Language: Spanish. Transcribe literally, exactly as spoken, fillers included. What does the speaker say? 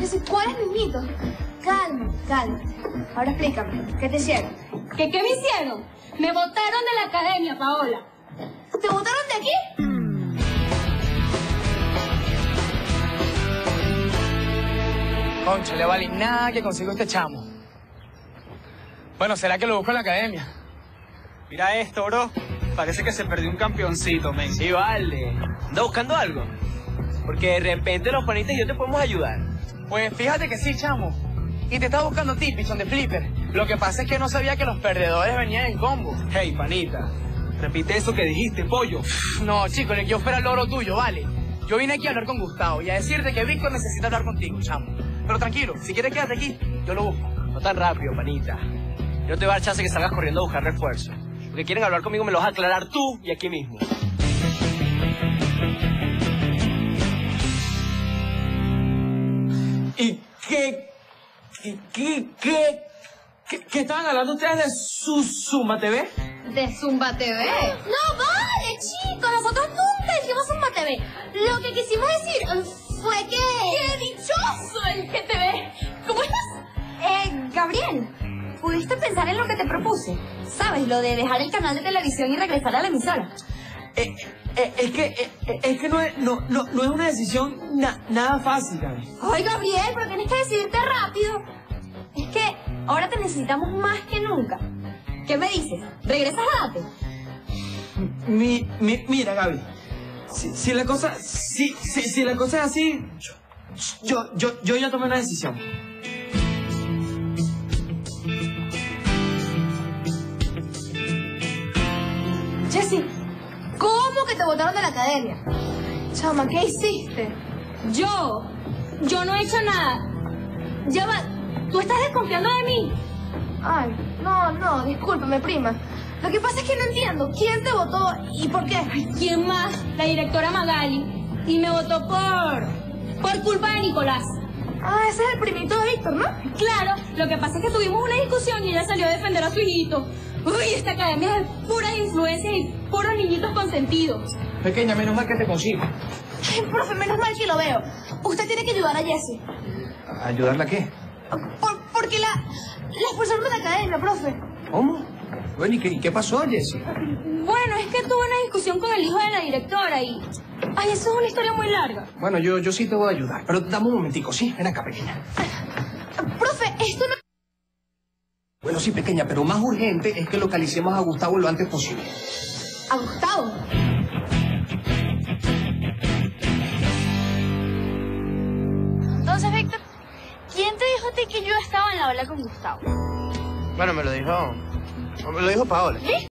que se pones mimito. Calma, calma. Ahora explícame, ¿qué te hicieron? ¿Qué, qué me hicieron? Me botaron de la academia, Paola. ¿Te botaron de aquí? Concha, le vale nada que consigo este chamo. Bueno, ¿será que lo busco en la academia? Mira esto, bro. Parece que se perdió un campeoncito, men. Sí, vale. ¿Anda buscando algo? Porque de repente los panitas y yo te podemos ayudar. Pues fíjate que sí, chamo. Y te estaba buscando a ti, pichón de flipper. Lo que pasa es que no sabía que los perdedores venían en combo. Hey, panita. Repite eso que dijiste, pollo. No, chico, yo fuera el logro tuyo, vale. Yo vine aquí a hablar con Gustavo y a decirte que Víctor necesita hablar contigo, chamo. Pero tranquilo, si quieres quédate aquí, yo lo busco. No tan rápido, panita. Yo te voy a dar chance que salgas corriendo a buscar refuerzo. Lo que quieren hablar conmigo me lo vas a aclarar tú y aquí mismo. ¿Y qué? ¿Qué? ¿Qué? ¿Qué, qué, qué estaban hablando ustedes de su Zumba T V? ¿De Zumba T V? ¡No vale, chicos! Nosotros nunca dijimos Zumba T V. Lo que quisimos decir fue que... ¡Qué dichoso el G T V! ¿Cómo estás? Eh, Gabriel, ¿pudiste pensar en lo que te propuse? ¿Sabes? Lo de dejar el canal de televisión y regresar a la emisora. Eh, eh, es que, eh, es que no, es, no, no, no es una decisión na, nada fácil, Gaby. Ay, Gabriel, pero tienes que decidirte rápido. Es que ahora te necesitamos más que nunca. ¿Qué me dices? ¿Regresas a Date? Mi, mi, mira, Gaby, si, si, la cosa, si, si, si la cosa es así, yo, yo, yo ya tomé una decisión. Jessie, ¿cómo que te botaron de la academia? Chama, ¿qué hiciste? Yo, yo no he hecho nada. Ya va, ¿tú estás desconfiando de mí? Ay, no, no, discúlpame, prima. Lo que pasa es que no entiendo, ¿quién te votó y por qué? Ay, ¿quién más? La directora Magali. Y me votó por... por culpa de Nicolás. Ah, ese es el primito de Víctor, ¿no? Claro, lo que pasa es que tuvimos una discusión y ella salió a defender a su hijito. Uy, esta academia es de puras influencias y puros niñitos consentidos. Pequeña, menos mal que te consigo. Ay, profe, menos mal que lo veo. Usted tiene que ayudar a Jessie. ¿Ayudarla a qué? Por, porque la... la expulsaron de la academia, profe. ¿Cómo? Bueno, ¿y qué, qué pasó, Jessie? Bueno, es que tuve una discusión con el hijo de la directora y... ay, eso es una historia muy larga. Bueno, yo, yo sí te voy a ayudar, pero dame un momentico, ¿sí? Ven acá, pequeña. Profe, esto no... Bueno, sí, pequeña, pero más urgente es que localicemos a Gustavo lo antes posible. ¿A Gustavo? Entonces, Víctor, ¿quién te dijo a ti que yo estaba en la ola con Gustavo? Bueno, me lo dijo... me lo dijo Paola. ¿Eh?